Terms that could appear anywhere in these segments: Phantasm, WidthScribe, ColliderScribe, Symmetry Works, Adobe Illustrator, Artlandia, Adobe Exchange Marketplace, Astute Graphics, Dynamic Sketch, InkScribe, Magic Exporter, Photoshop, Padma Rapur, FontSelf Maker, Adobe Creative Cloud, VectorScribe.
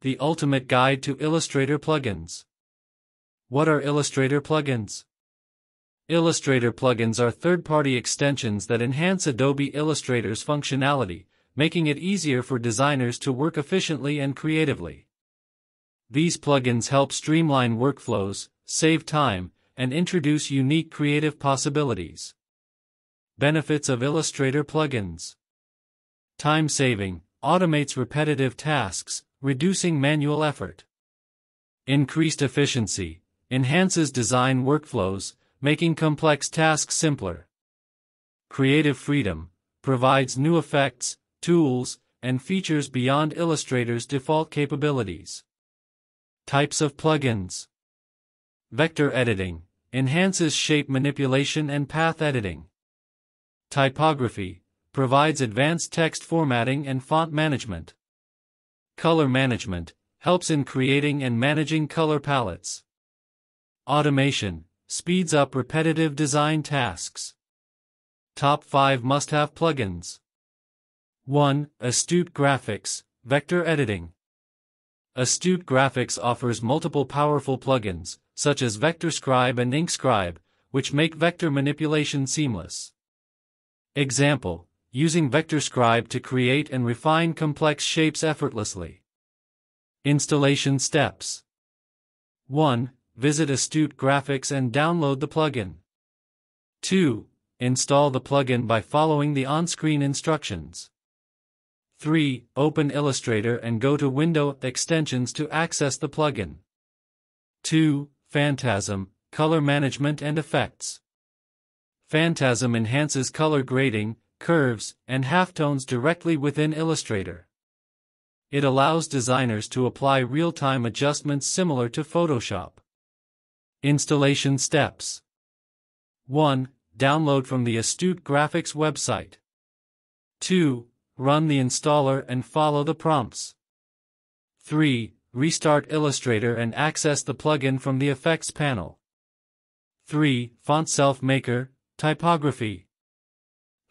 The Ultimate Guide to Illustrator Plugins. What are Illustrator plugins? Illustrator plugins are third-party extensions that enhance Adobe Illustrator's functionality, making it easier for designers to work efficiently and creatively. These plugins help streamline workflows, save time, and introduce unique creative possibilities. Benefits of Illustrator plugins. Time saving, automates repetitive tasks, reducing manual effort. Increased efficiency, enhances design workflows, making complex tasks simpler. Creative freedom, provides new effects, tools, and features beyond Illustrator's default capabilities. Types of plugins. Vector editing, enhances shape manipulation and path editing. Typography, provides advanced text formatting and font management. Color management, helps in creating and managing color palettes. Automation, speeds up repetitive design tasks. Top 5 must-have plugins. 1. Astute Graphics, Vector Editing. Astute Graphics offers multiple powerful plugins, such as VectorScribe and InkScribe, which make vector manipulation seamless. Example, using VectorScribe to create and refine complex shapes effortlessly. Installation steps. 1. Visit Astute Graphics and download the plugin. 2. Install the plugin by following the on-screen instructions. 3. Open Illustrator and go to Window Extensions to access the plugin. 2. Phantasm, Color Management and Effects. Phantasm enhances color grading, curves, and halftones directly within Illustrator. It allows designers to apply real-time adjustments similar to Photoshop. Installation steps. 1. Download from the Astute Graphics website. 2. Run the installer and follow the prompts. 3. Restart Illustrator and access the plugin from the Effects panel. 3. FontSelf Maker, Typography.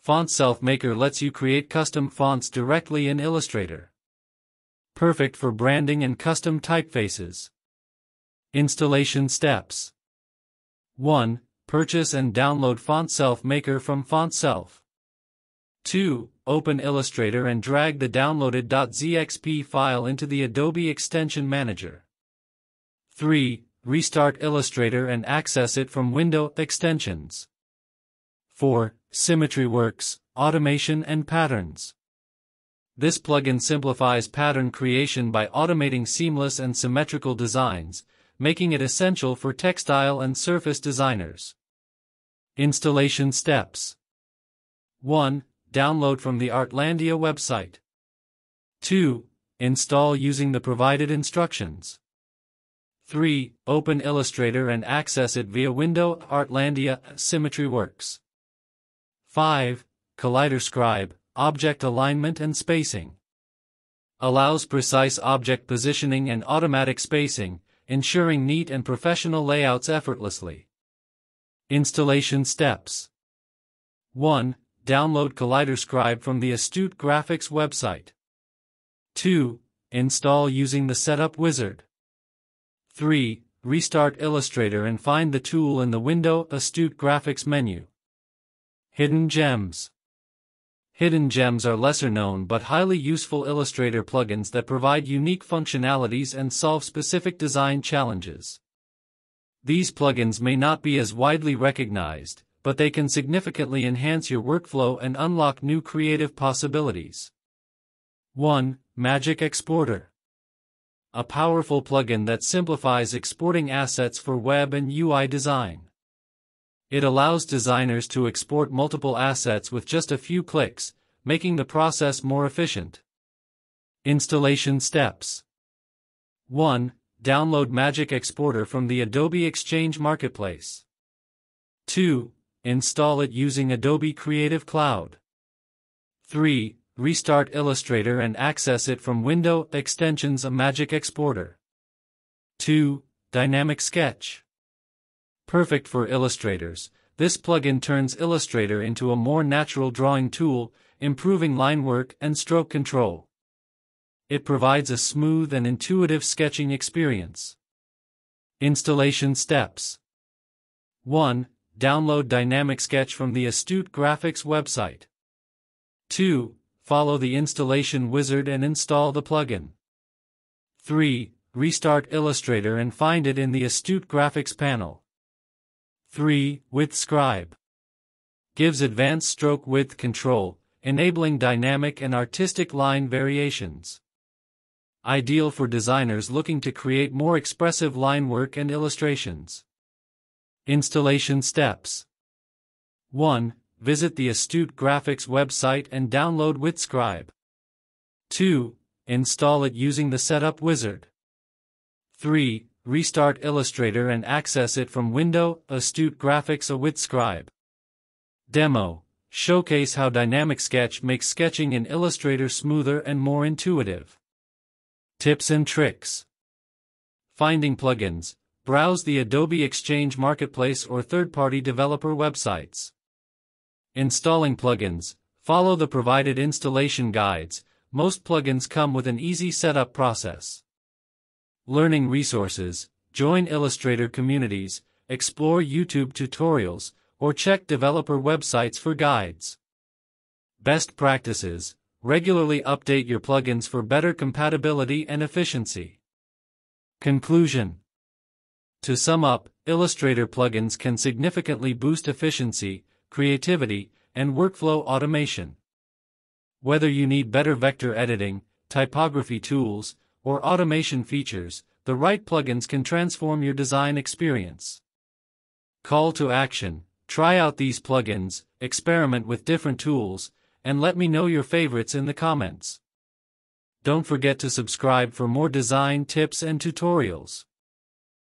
FontSelf Maker lets you create custom fonts directly in Illustrator. Perfect for branding and custom typefaces. Installation steps. 1. Purchase and download FontSelf Maker from FontSelf. 2. Open Illustrator and drag the downloaded .zxp file into the Adobe Extension Manager. 3. Restart Illustrator and access it from Window Extensions. 4. Symmetry Works, Automation and Patterns. This plugin simplifies pattern creation by automating seamless and symmetrical designs, making it essential for textile and surface designers. Installation steps. 1. Download from the Artlandia website. 2. Install using the provided instructions. 3. Open Illustrator and access it via Window Artlandia Symmetry Works. 5. ColliderScribe, Object Alignment and Spacing. Allows precise object positioning and automatic spacing, ensuring neat and professional layouts effortlessly. Installation steps. 1. Download ColliderScribe from the Astute Graphics website. 2. Install using the Setup Wizard. 3. Restart Illustrator and find the tool in the Window Astute Graphics menu. Hidden Gems. Hidden gems are lesser-known but highly useful Illustrator plugins that provide unique functionalities and solve specific design challenges. These plugins may not be as widely recognized, but they can significantly enhance your workflow and unlock new creative possibilities. 1. Magic Exporter. A powerful plugin that simplifies exporting assets for web and UI design. It allows designers to export multiple assets with just a few clicks, making the process more efficient. Installation steps. 1. Download Magic Exporter from the Adobe Exchange Marketplace. 2. Install it using Adobe Creative Cloud. 3. Restart Illustrator and access it from Window Extensions of Magic Exporter. 2. Dynamic Sketch. Perfect for illustrators, this plugin turns Illustrator into a more natural drawing tool, improving line work and stroke control. it provides a smooth and intuitive sketching experience. Installation steps. 1. Download Dynamic Sketch from the Astute Graphics website. 2. Follow the installation wizard and install the plugin. 3. Restart Illustrator and find it in the Astute Graphics panel. 3. WidthScribe gives advanced stroke width control, enabling dynamic and artistic line variations. Ideal for designers looking to create more expressive line work and illustrations. Installation steps. 1. Visit the Astute Graphics website and download WidthScribe. 2. Install it using the Setup Wizard. 3. Restart Illustrator and access it from Window, Astute Graphics or WidthScribe. Demo. Showcase how Dynamic Sketch makes sketching in Illustrator smoother and more intuitive. Tips and tricks. Finding plugins. Browse the Adobe Exchange Marketplace or third-party developer websites. Installing plugins. Follow the provided installation guides. Most plugins come with an easy setup process. Learning resources. Join Illustrator communities, explore YouTube tutorials, or check developer websites for guides. Best practices. Regularly update your plugins for better compatibility and efficiency. Conclusion. To sum up, Illustrator plugins can significantly boost efficiency, creativity, and workflow automation. Whether you need better vector editing, typography tools, or automation features, the right plugins can transform your design experience. Call to action: try out these plugins, experiment with different tools, and let me know your favorites in the comments. Don't forget to subscribe for more design tips and tutorials.